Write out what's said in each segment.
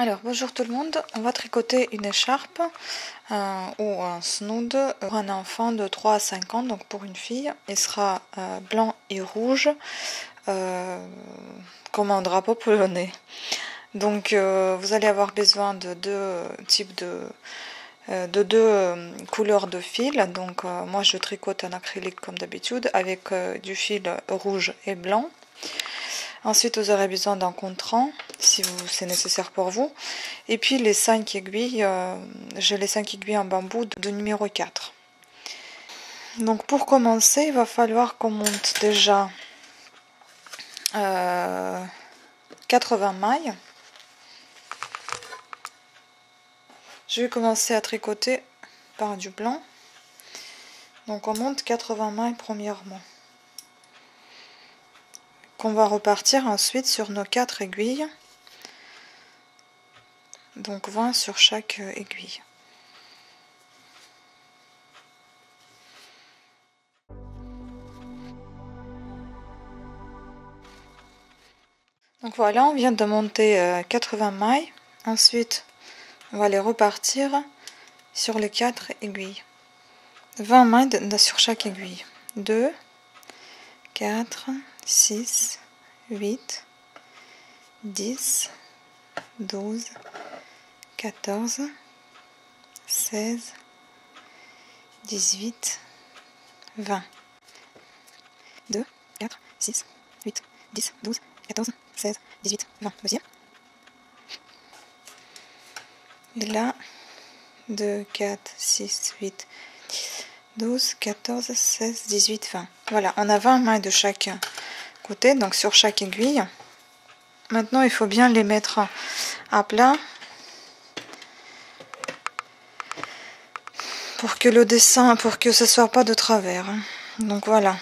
Alors bonjour tout le monde, on va tricoter une écharpe ou un snood pour un enfant de 3 à 5 ans, donc pour une fille. Il sera blanc et rouge comme un drapeau polonais. Donc vous allez avoir besoin de deux types de deux couleurs de fil. Donc moi je tricote en acrylique comme d'habitude avec du fil rouge et blanc. Ensuite, vous aurez besoin d'un contrant, si c'est nécessaire pour vous. Et puis, les 5 aiguilles, j'ai les 5 aiguilles en bambou de numéro 4. Donc, pour commencer, il va falloir qu'on monte déjà 80 mailles. Je vais commencer à tricoter par du blanc. Donc, on monte 80 mailles premièrement. Qu'on va repartir ensuite sur nos 4 aiguilles, donc 20 sur chaque aiguille. Donc voilà, on vient de monter 80 mailles, ensuite on va les repartir sur les 4 aiguilles, 20 mailles sur chaque aiguille, 2, 4, 6, 8, 10, 12, 14, 16, 18, 20, 2, 4, 6, 8, 10, 12, 14, 16, 18, 20, deuxième. Et là, 2, 4, 6, 8, 12, 14, 16, 18, 20. Voilà, on a 20 mailles de chaque côté, donc sur chaque aiguille. Maintenant, il faut bien les mettre à plat pour que le dessin, pour que ce ne soit pas de travers. Donc voilà,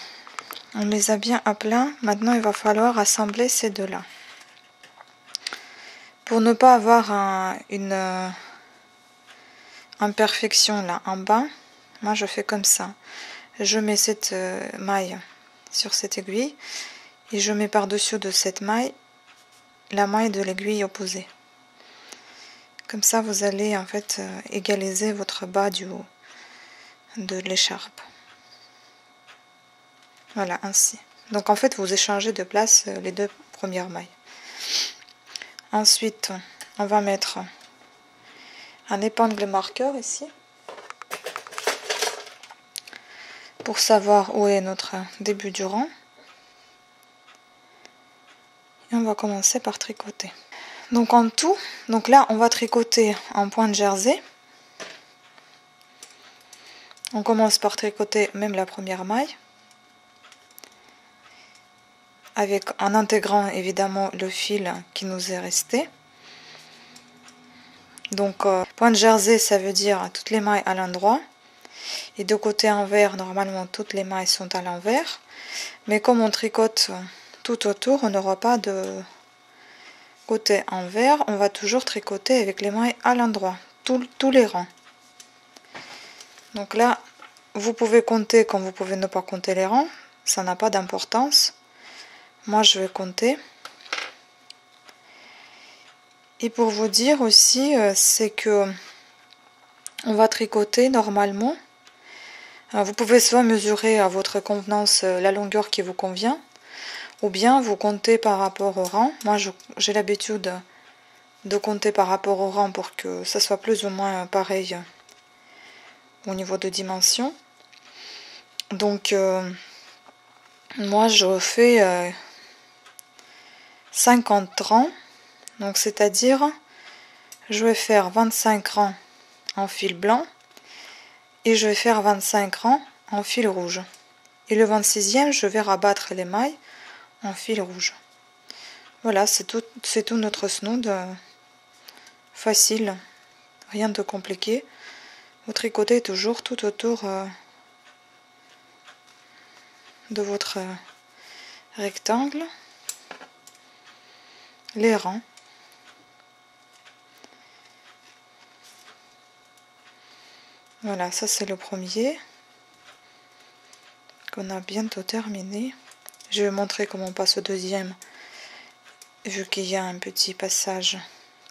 on les a bien à plat. Maintenant, il va falloir assembler ces deux-là. Pour ne pas avoir une imperfection là en bas, moi je fais comme ça. Je mets cette maille sur cette aiguille et je mets par-dessus de cette maille la maille de l'aiguille opposée. Comme ça vous allez en fait égaliser votre bas du haut de l'écharpe. Voilà, ainsi. Donc en fait vous échangez de place les deux premières mailles. Ensuite on va mettre un épingle marqueur ici, pour savoir où est notre début du rang. Et on va commencer par tricoter. Donc en tout, donc là on va tricoter en point de jersey. On commence par tricoter même la première maille, avec en intégrant évidemment le fil qui nous est resté. Donc point de jersey, ça veut dire toutes les mailles à l'endroit. Et de côté envers, normalement toutes les mailles sont à l'envers, mais comme on tricote tout autour, on n'aura pas de côté envers, on va toujours tricoter avec les mailles à l'endroit, tous les rangs. Donc là, vous pouvez compter comme vous pouvez ne pas compter les rangs, ça n'a pas d'importance. Moi je vais compter. Et pour vous dire aussi, c'est que on va tricoter normalement. Vous pouvez soit mesurer à votre convenance la longueur qui vous convient, ou bien vous comptez par rapport au rang. Moi j'ai l'habitude de compter par rapport au rang pour que ça soit plus ou moins pareil au niveau de dimension. Donc moi je fais 50 rangs, donc c'est à dire je vais faire 25 rangs en fil blanc. Et je vais faire 25 rangs en fil rouge. Et le 26e, je vais rabattre les mailles en fil rouge. Voilà, c'est tout notre snood. Facile, rien de compliqué. Vous tricotez toujours tout autour de votre rectangle. Les rangs. Voilà, ça c'est le premier qu'on a bientôt terminé. Je vais vous montrer comment on passe au deuxième, vu qu'il y a un petit passage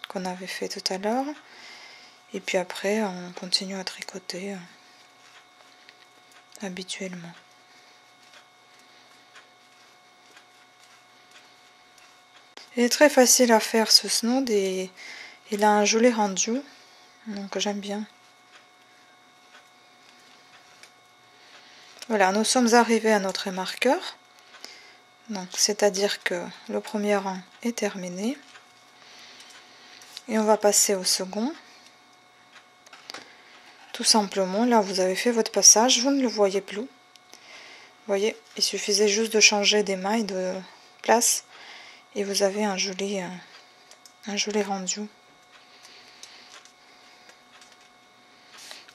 qu'on avait fait tout à l'heure. Et puis après, on continue à tricoter habituellement. Il est très facile à faire ce snod et il a un joli rendu, donc j'aime bien. Voilà, nous sommes arrivés à notre marqueur, donc c'est-à-dire que le premier rang est terminé. Et on va passer au second. Tout simplement, là vous avez fait votre passage, vous ne le voyez plus. Vous voyez, il suffisait juste de changer des mailles de place et vous avez un joli rendu.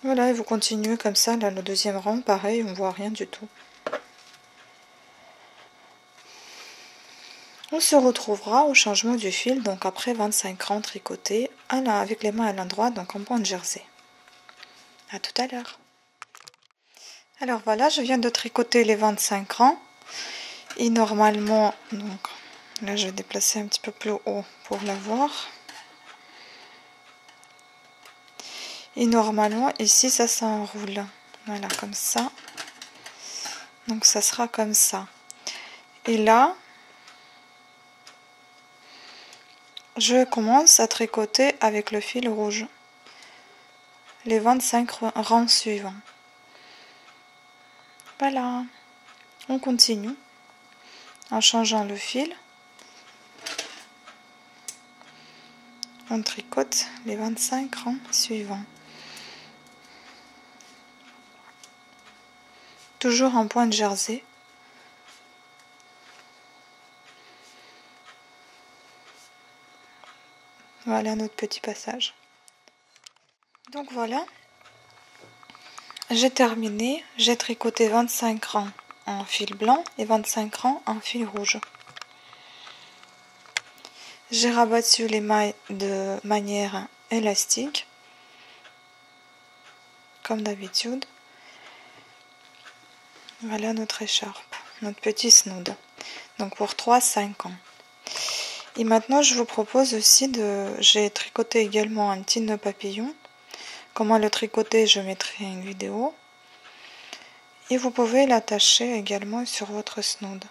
Voilà, et vous continuez comme ça, là le deuxième rang, pareil, on voit rien du tout. On se retrouvera au changement du fil, donc après 25 rangs tricotés avec les mains à l'endroit, donc en point de jersey. À tout à l'heure. Alors voilà, je viens de tricoter les 25 rangs. Et normalement, donc là je vais déplacer un petit peu plus haut pour la voir. Et normalement ici ça s'enroule. Voilà, comme ça. Donc ça sera comme ça. Et là, je commence à tricoter avec le fil rouge les 25 rangs suivants. Voilà, on continue en changeant le fil. On tricote les 25 rangs suivants. Toujours en point de jersey. Voilà notre petit passage. Donc voilà, j'ai terminé, j'ai tricoté 25 rangs en fil blanc et 25 rangs en fil rouge. J'ai rabattu les mailles de manière élastique, comme d'habitude. Voilà notre écharpe, notre petit snood, donc pour 3-5 ans. Et maintenant je vous propose aussi j'ai tricoté également un petit nœud papillon. Comment le tricoter, je mettrai une vidéo. Et vous pouvez l'attacher également sur votre snood.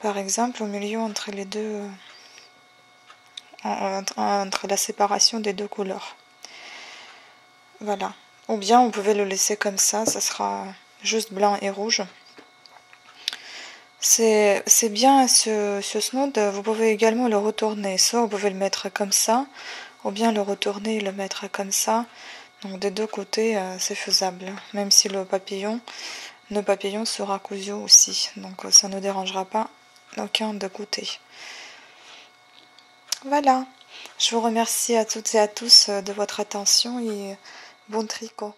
Par exemple au milieu entre les deux, entre la séparation des deux couleurs. Voilà. Ou bien vous pouvez le laisser comme ça, ça sera juste blanc et rouge. C'est bien ce snood, vous pouvez également le retourner, soit vous pouvez le mettre comme ça, ou bien le retourner et le mettre comme ça, donc des deux côtés c'est faisable, même si le papillon sera cousu aussi, donc ça ne dérangera pas aucun de côtés. Voilà, je vous remercie à toutes et à tous de votre attention et bon tricot.